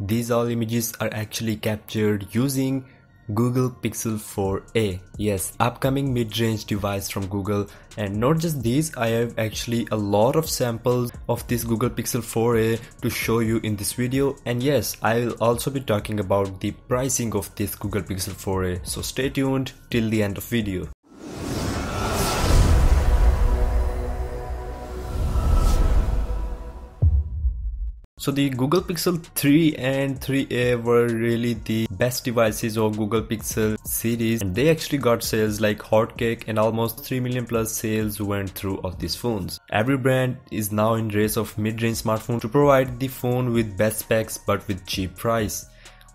These all images are actually captured using Google Pixel 4a. Yes, upcoming mid-range device from Google. And not just these, I have actually a lot of samples of this Google Pixel 4a to show you in this video. And yes, I will also be talking about the pricing of this Google Pixel 4a. So stay tuned till the end of video. So the Google Pixel 3 and 3a were really the best devices of Google Pixel series, and they actually got sales like hotcake, and almost 3 million plus sales went through of these phones. Every brand is now in race of mid-range smartphone to provide the phone with best specs but with cheap price.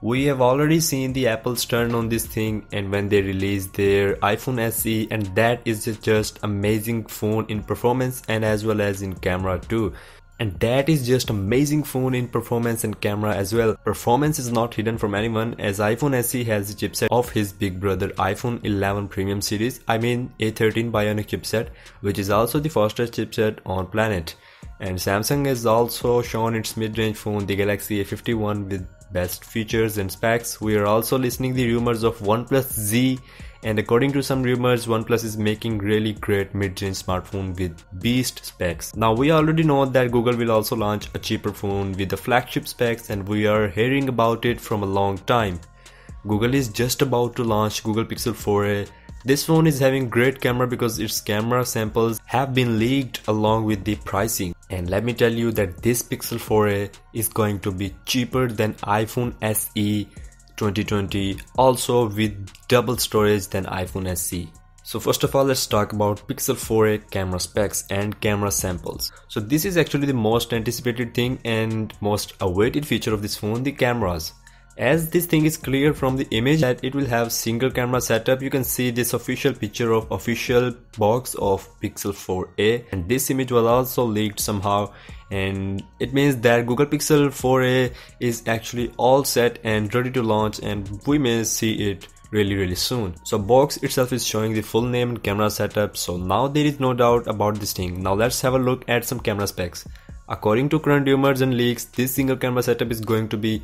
We have already seen the Apple's turn on this thing, and when they released their iPhone SE, and that is just amazing phone in performance and as well as in camera too. And that is just amazing phone in performance and camera as well. Performance is not hidden from anyone, as iPhone SE has the chipset of his big brother iPhone 11 premium series, I mean A13 Bionic chipset, which is also the fastest chipset on planet. And Samsung has also shown its mid-range phone, the Galaxy A51, with best features and specs. We are also listening the rumors of OnePlus Z, and according to some rumors, OnePlus is making really great mid-range smartphone with beast specs. Now we already know that Google will also launch a cheaper phone with the flagship specs, and we are hearing about it from a long time. Google is just about to launch Google Pixel 4a. This phone is having great camera because its camera samples have been leaked along with the pricing. And let me tell you that this Pixel 4a is going to be cheaper than iPhone SE 2020, also with double storage than iPhone SE. So first of all, let's talk about Pixel 4a camera specs and camera samples. So this is actually the most anticipated thing and most awaited feature of this phone, the cameras. As this thing is clear from the image that it will have single camera setup, you can see this official picture of official box of Pixel 4a, and this image was also leaked somehow, and it means that Google Pixel 4a is actually all set and ready to launch, and we may see it really soon. So box itself is showing the full name and camera setup, so now there is no doubt about this thing. Now let's have a look at some camera specs. According to current rumors and leaks, this single camera setup is going to be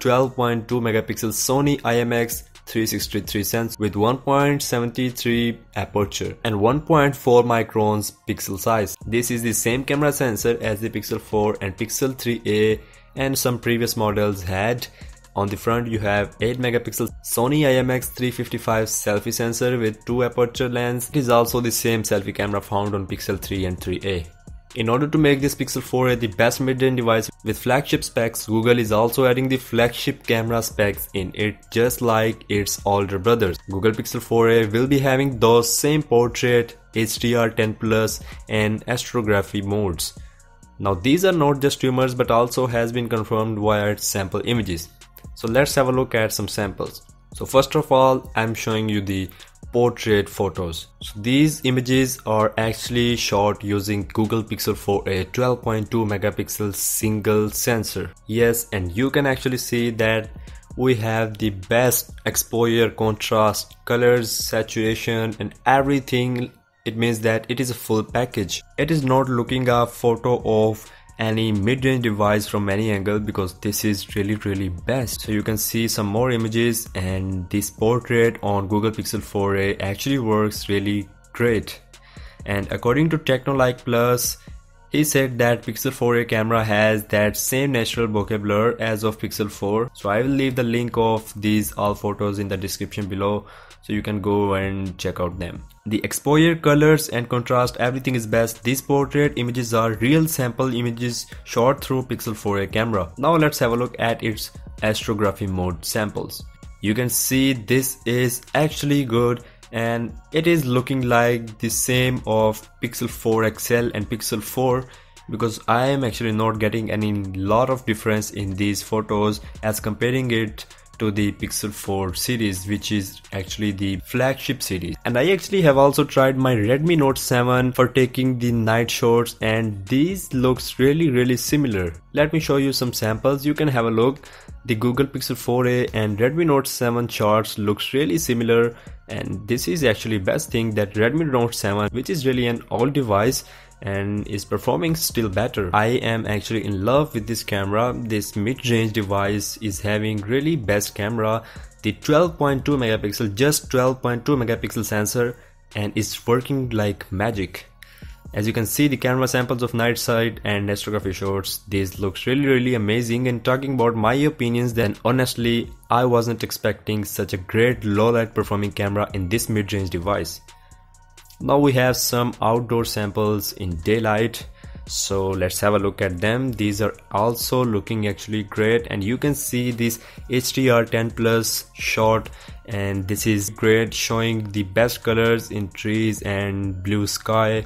12.2 megapixel Sony IMX363 sensor with 1.73 aperture and 1.4 microns pixel size. This is the same camera sensor as the Pixel 4 and Pixel 3a, and some previous models had. On the front you have 8 megapixel Sony IMX355 selfie sensor with 2 aperture lens. It is also the same selfie camera found on Pixel 3 and 3a. In order to make this Pixel 4a the best mid-range device with flagship specs, Google is also adding the flagship camera specs in it, just like its older brothers. Google Pixel 4a will be having those same portrait, HDR 10+ and astrophotography modes. Now these are not just rumors but also has been confirmed via sample images. So let's have a look at some samples. So first of all, I'm showing you the portrait photos. So these images are actually shot using Google Pixel 4a 12.2 megapixel single sensor. Yes, and you can actually see that we have the best exposure, contrast, colors, saturation and everything. It means that it is a full package. It is not looking a photo of any mid-range device from any angle, because this is really best. So you can see some more images, and this portrait on Google Pixel 4a actually works really great. And according to Technolike Plus, he said that Pixel 4a camera has that same natural bokeh blur as of Pixel 4. So I will leave the link of these all photos in the description below, so you can go and check out them. The exposure, colors and contrast, everything is best. These portrait images are real sample images shot through Pixel 4a camera. Now let's have a look at its astrophotography mode samples. You can see this is actually good, and it is looking like the same of Pixel 4 XL and Pixel 4, because I am actually not getting any lot of difference in these photos as comparing it to the Pixel 4 series, which is actually the flagship series. And I actually have also tried my Redmi Note 7 for taking the night shots, and these looks really similar. Let me show you some samples. You can have a look. The Google Pixel 4a and Redmi Note 7 charts looks really similar, and this is actually best thing that Redmi Note 7, which is really an old device, and is performing still better. I am actually in love with this camera. This mid-range device is having really best camera. The 12.2 megapixel, just 12.2 megapixel sensor, and it's working like magic. As you can see, the camera samples of night sight and astrophotography shots. This looks really amazing. And talking about my opinions, then honestly, I wasn't expecting such a great low light performing camera in this mid-range device. Now we have some outdoor samples in daylight, so let's have a look at them. These are also looking actually great, and you can see this HDR 10+ shot, and this is great, showing the best colors in trees and blue sky.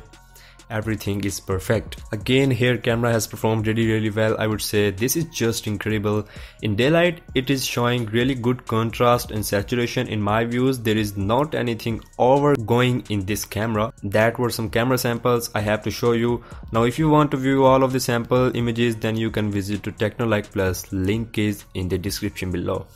Everything is perfect. Again, here camera has performed really well. I would say this is just incredible. In daylight, it is showing really good contrast and saturation. In my views, there is not anything over going in this camera. That were some camera samples I have to show you. Now if you want to view all of the sample images, then you can visit to Technolike Plus. Link is in the description below.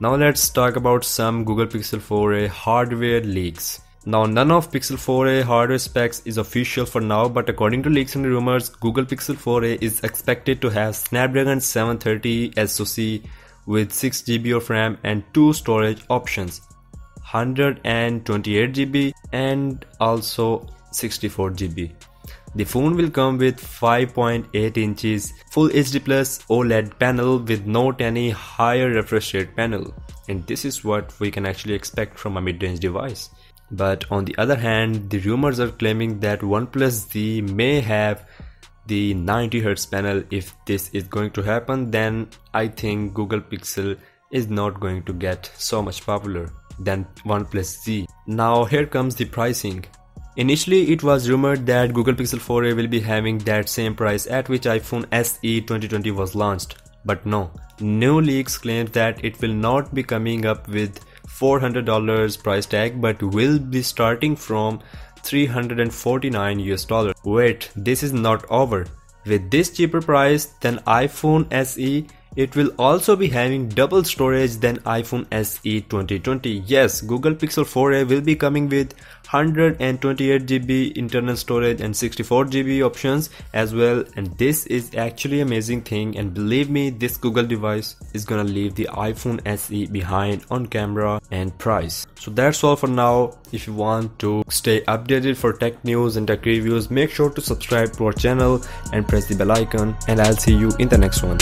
Now let's talk about some Google Pixel 4a hardware leaks. Now, none of Pixel 4a hardware specs is official for now, but according to leaks and rumors, Google Pixel 4a is expected to have Snapdragon 730 SoC with 6GB of RAM and two storage options, 128GB and also 64GB. The phone will come with 5.8 inches Full HD Plus OLED panel with not any higher refresh rate panel, and this is what we can actually expect from a mid-range device. But on the other hand, the rumors are claiming that OnePlus Z may have the 90Hz panel. If this is going to happen, then I think Google Pixel is not going to get so much popular than OnePlus Z. Now here comes the pricing. Initially, it was rumored that Google Pixel 4a will be having that same price at which iPhone SE 2020 was launched. But no, new leaks claim that it will not be coming up with $400 price tag, but will be starting from $349 US. Wait, this is not over. With this cheaper price than iPhone SE, it will also be having double storage than iPhone SE 2020. Yes, Google Pixel 4a will be coming with 128GB internal storage and 64GB options as well, and this is actually amazing thing, and believe me, this Google device is gonna leave the iPhone SE behind on camera and price. So that's all for now. If you want to stay updated for tech news and tech reviews, make sure to subscribe to our channel and press the bell icon, and I'll see you in the next one.